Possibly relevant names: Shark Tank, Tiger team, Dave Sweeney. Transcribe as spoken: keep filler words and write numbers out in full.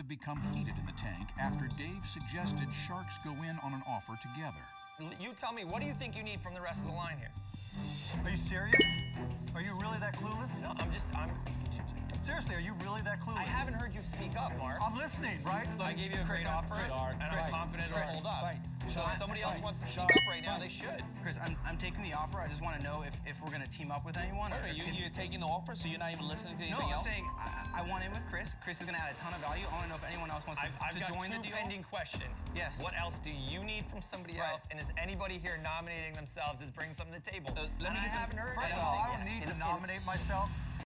have become heated in the tank after Dave suggested sharks go in on an offer together. You tell me, what do you think you need from the rest of the line here? Are you serious? Are you really that clueless? No, I'm just, I'm... Seriously, are you really that clueless? I haven't heard you speak up, Mark. I'm listening, right? Look, I gave you a Chris, great offer, shark, and I'm confident it'll hold up. Fight, so fight, if somebody fight, else wants to speak shark, up right now, fight. They should. Chris, I'm, I'm taking the offer. I just want to know if, if we're going to team up with anyone. Wait, or you, if, you're taking the offer, so you're not even listening to anything no, else? No, I'm saying I, I want in with Chris. Chris is going to add a ton of value. I want to know if anyone else wants to, I've, I've to join the deal. I've got two pending questions. Yes. What else do you need from somebody right. else? And is anybody here nominating themselves as bringing something to the table? Uh, let me I haven't heard anything. First of all, I don't need to nominate myself.